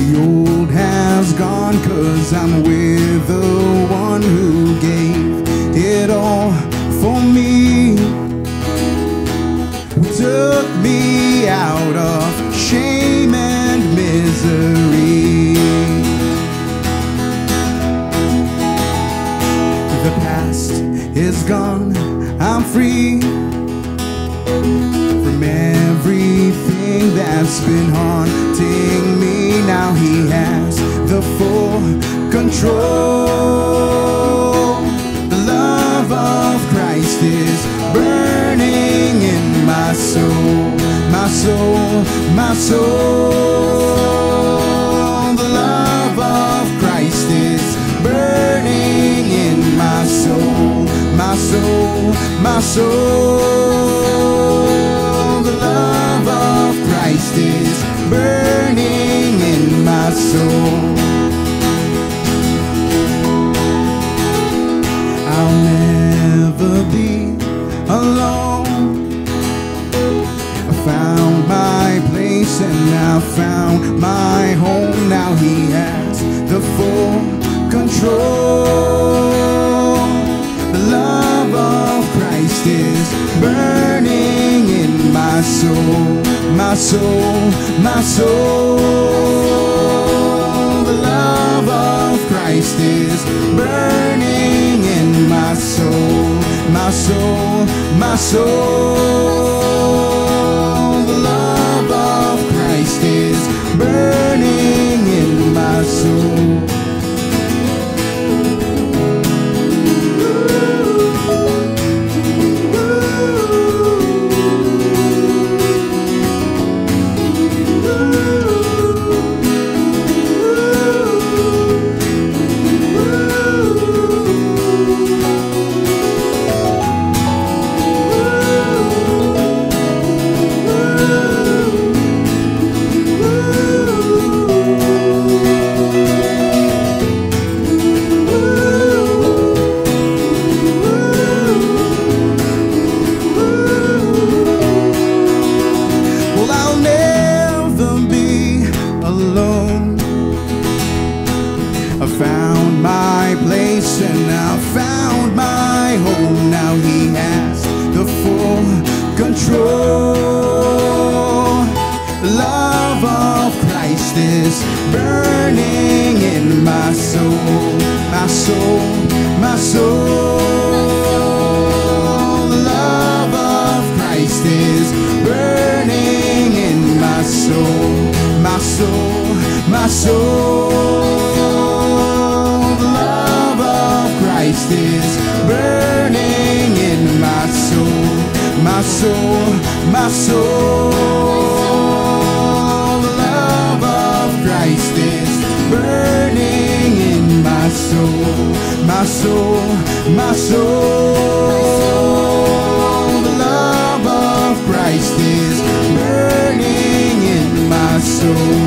The old has gone, 'cause I'm with the one who gave it all for me, who took me out of shame and misery. The past is gone, I'm free from everything that's been haunting me. Now he has the full control. The love of Christ is burning in my soul, my soul, my soul. The love of Christ is burning in my soul, my soul, my soul. The love of Christ is burning in my soul. I'll never be alone. I found my place and I found my home. Now he has the full control. The love of Christ is burning in my soul, my soul, my soul. The love of Christ is burning in my soul, my soul, my soul. The love of Christ is burning in my soul. So